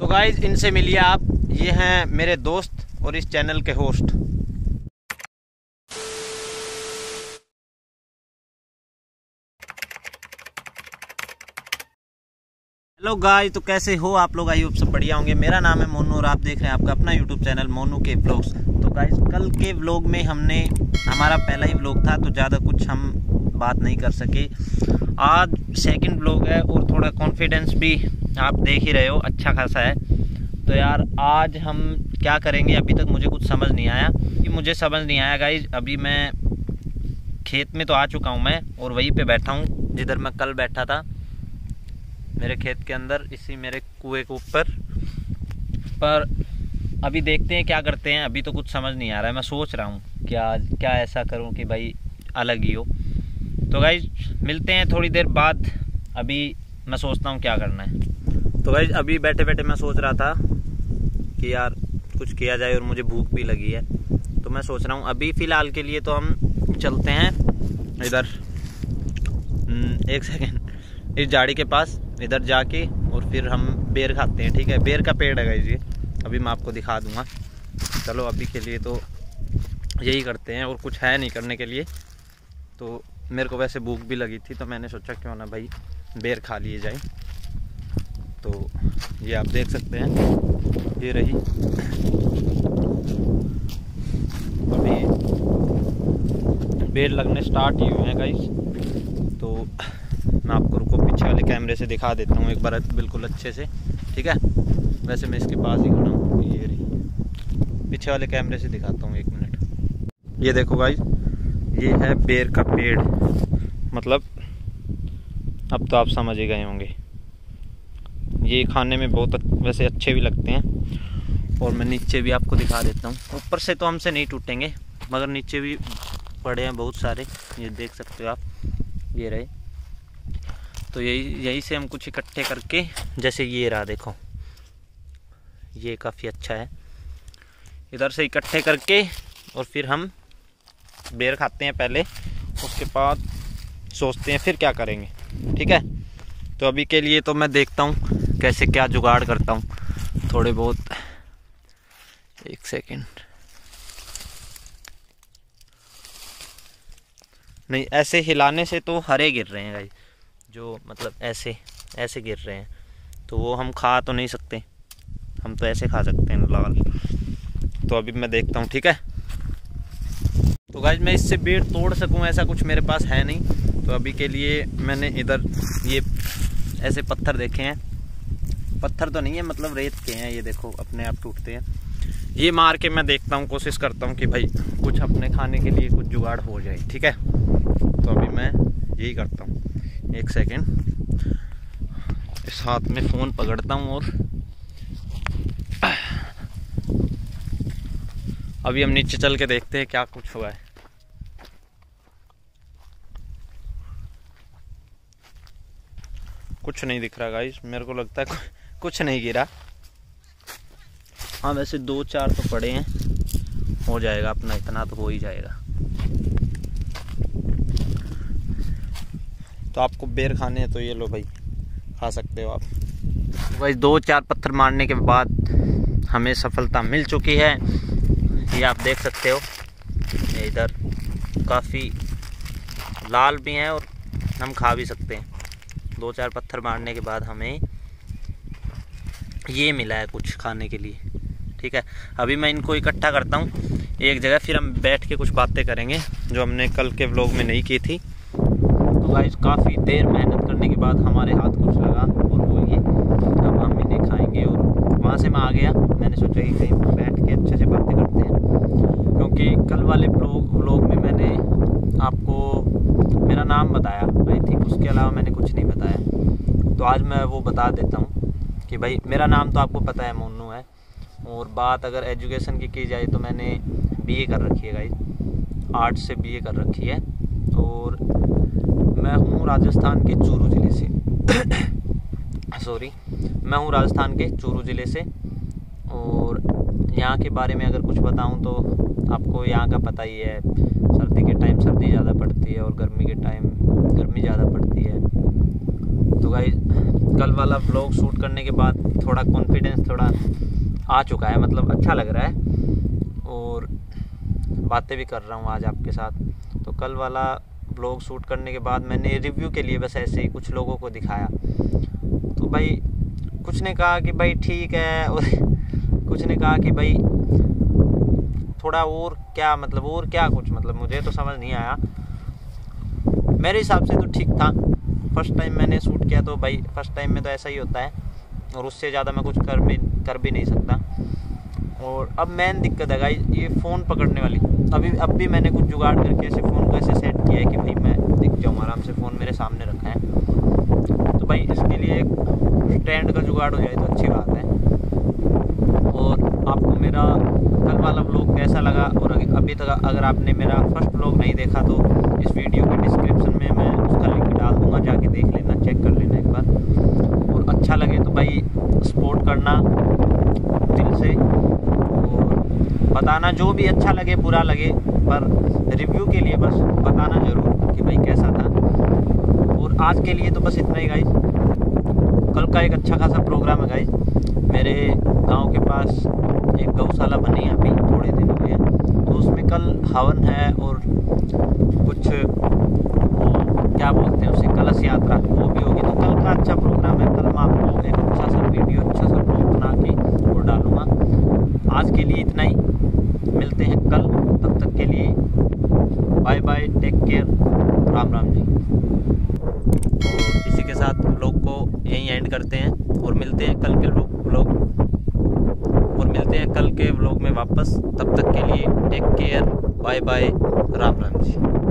तो गाइज इनसे मिलिए आप, ये हैं मेरे दोस्त और इस चैनल के होस्ट। हेलो गाइज, तो कैसे हो आप लोग? आई होप सब बढ़िया होंगे। मेरा नाम है मोनू और आप देख रहे हैं आपका अपना यूट्यूब चैनल मोनू के व्लॉग्स। तो गाइज कल के व्लॉग में हमारा पहला ही व्लॉग था तो ज़्यादा कुछ हम बात नहीं कर सके। आज सेकंड व्लॉग है और थोड़ा कॉन्फिडेंस भी आप देख ही रहे हो, अच्छा खासा है। तो यार आज हम क्या करेंगे अभी तक मुझे कुछ समझ नहीं आया गाइज। अभी मैं खेत में तो आ चुका हूँ मैं और वहीं पे बैठा हूँ जिधर मैं कल बैठा था, मेरे खेत के अंदर, इसी मेरे कुएं के ऊपर। पर अभी देखते हैं क्या करते हैं, अभी तो कुछ समझ नहीं आ रहा है। मैं सोच रहा हूँ कि आज क्या ऐसा करूँ कि भाई अलग ही हो। तो गाइज मिलते हैं थोड़ी देर बाद, अभी मैं सोचता हूँ क्या करना है। तो गाइज अभी बैठे बैठे मैं सोच रहा था कि यार कुछ किया जाए और मुझे भूख भी लगी है, तो मैं सोच रहा हूँ अभी फ़िलहाल के लिए तो हम चलते हैं इधर, एक सेकेंड, इस झाड़ी के पास इधर जाके और फिर हम बेर खाते हैं। ठीक है, बेर का पेड़ है गाइज ये, अभी मैं आपको दिखा दूँगा। चलो अभी के लिए तो यही करते हैं और कुछ है नहीं करने के लिए। तो मेरे को वैसे भूख भी लगी थी तो मैंने सोचा क्यों ना भाई बेर खा लिए जाए। तो ये आप देख सकते हैं, ये रही। अभी बेर लगने स्टार्ट ही हुए हैं गाइस, तो मैं आपको रुको पीछे वाले कैमरे से दिखा देता हूँ एक बार बिल्कुल अच्छे से। ठीक है, वैसे मैं इसके पास ही खड़ा हूँ, ये रही, पीछे वाले कैमरे से दिखाता हूँ, एक मिनट। ये देखो गाइस, ये है बेर का पेड़, मतलब अब तो आप समझ ही गए होंगे। ये खाने में बहुत वैसे अच्छे भी लगते हैं और मैं नीचे भी आपको दिखा देता हूँ। ऊपर से तो हमसे नहीं टूटेंगे मगर नीचे भी पड़े हैं बहुत सारे, ये देख सकते हो आप, ये रहे। तो यही से हम कुछ इकट्ठे करके, जैसे ये रहा, देखो ये काफ़ी अच्छा है, इधर से इकट्ठे करके और फिर हम बेर खाते हैं पहले, उसके बाद सोचते हैं फिर क्या करेंगे। ठीक है, तो अभी के लिए तो मैं देखता हूँ कैसे क्या जुगाड़ करता हूँ थोड़े बहुत। एक सेकेंड, नहीं ऐसे हिलाने से तो हरे गिर रहे हैं भाई, जो मतलब ऐसे ऐसे गिर रहे हैं, तो वो हम खा तो नहीं सकते, हम तो ऐसे खा सकते हैं लाल। तो अभी मैं देखता हूँ, ठीक है। तो गाइज मैं इससे पेड़ तोड़ सकूं ऐसा कुछ मेरे पास है नहीं, तो अभी के लिए मैंने इधर ये ऐसे पत्थर देखे हैं, पत्थर तो नहीं है मतलब रेत के हैं, ये देखो अपने आप टूटते हैं। ये मार के मैं देखता हूँ, कोशिश करता हूँ कि भाई कुछ अपने खाने के लिए कुछ जुगाड़ हो जाए। ठीक है, तो अभी मैं यही करता हूँ। एक सेकेंड, इस हाथ में फ़ोन पकड़ता हूँ और अभी हम नीचे चल के देखते हैं क्या कुछ हुआ है। कुछ नहीं दिख रहा गाइस, मेरे को लगता है कुछ नहीं गिरा। हाँ वैसे दो चार तो पड़े हैं, हो जाएगा अपना, इतना तो हो ही जाएगा। तो आपको बेर खाने हैं तो ये लो भाई, खा सकते हो आप। तो भाई दो चार पत्थर मारने के बाद हमें सफलता मिल चुकी है, ये आप देख सकते हो। इधर काफ़ी लाल भी हैं और हम खा भी सकते हैं। दो चार पत्थर मारने के बाद हमें ये मिला है कुछ खाने के लिए। ठीक है, अभी मैं इनको इकट्ठा करता हूँ एक जगह, फिर हम बैठ के कुछ बातें करेंगे जो हमने कल के व्लॉग में नहीं की थी। तो गाइस काफ़ी देर मेहनत करने के बाद हमारे हाथ कुछ लगा और वो ये अब हम इन्हें खाएँगे। और वहाँ से मैं आ गया, मैंने सोचा कि कहीं बैठ के अच्छे से बातें करते हैं, क्योंकि कल वाले व्लॉग में मैंने आपको मेरा नाम बताया आई थिंक, उसके अलावा मैंने कुछ नहीं बताया। तो आज मैं वो बता देता हूँ कि भाई मेरा नाम तो आपको पता है, मोनू है। और बात अगर एजुकेशन की जाए तो मैंने बीए कर रखी है गाइस, आर्ट्स से बीए कर रखी है और मैं हूँ राजस्थान के चूरू ज़िले से और यहाँ के बारे में अगर कुछ बताऊँ तो आपको यहाँ का पता ही है, सर्दी के टाइम सर्दी ज़्यादा पड़ती है और गर्मी के टाइम गर्मी ज़्यादा पड़ती है। तो गाइस कल वाला व्लॉग शूट करने के बाद थोड़ा कॉन्फिडेंस थोड़ा आ चुका है, मतलब अच्छा लग रहा है और बातें भी कर रहा हूँ आज आपके साथ। तो कल वाला व्लॉग शूट करने के बाद मैंने रिव्यू के लिए बस ऐसे ही कुछ लोगों को दिखाया, तो भाई कुछ ने कहा कि भाई ठीक है और कुछ ने कहा कि भाई थोड़ा और क्या, मतलब और क्या कुछ, मतलब मुझे तो समझ नहीं आया। मेरे हिसाब से तो ठीक था, फर्स्ट टाइम मैंने शूट किया तो भाई फर्स्ट टाइम में तो ऐसा ही होता है और उससे ज़्यादा मैं कुछ कर भी नहीं सकता। और अब मेन दिक्कत है गाइस ये फ़ोन पकड़ने वाली। अब भी मैंने कुछ जुगाड़ करके ऐसे फ़ोन को ऐसे सेट किया है कि भाई मैं दिख जाऊँ आराम से, फ़ोन मेरे सामने रखा है। तो भाई इसके लिए एक स्टैंड का जुगाड़ हो जाए तो अच्छी बात है। और आपको मेरा कल वाला व्लॉग कैसा लगा, और अभी तक अगर आपने मेरा फर्स्ट व्लॉग नहीं देखा तो इस वीडियो के डिस्क्रिप्शन में मैं उसका लिंक डाल दूँगा, जाके देख लेना, चेक कर लेना एक बार। और अच्छा लगे तो भाई सपोर्ट करना दिल से और बताना जो भी अच्छा लगे बुरा लगे, पर रिव्यू के लिए बस बताना ज़रूर कि भाई कैसा था। और आज के लिए तो बस इतना ही गाइस। कल का एक अच्छा खासा प्रोग्राम है गाइस, मेरे गांव के पास एक गौशाला बनी है अभी थोड़े दिन हो गए, तो उसमें कल हवन है और कुछ क्या बोलते हैं उसे कलश यात्रा वो भी होगी। तो कल का अच्छा प्रोग्राम है, कल मैं आपको एक अच्छा सा वीडियो अच्छा सा ब्लॉग बना के और डालूँगा। आज के लिए इतना ही, मिलते हैं कल, तब तक के लिए bye bye, take care, Ram Ram ji. और इसी के साथ ब्लॉग को यहीं एंड करते हैं और मिलते हैं कल के व्लॉग में वापस। तब तक के लिए take care, bye bye, Ram Ram जी।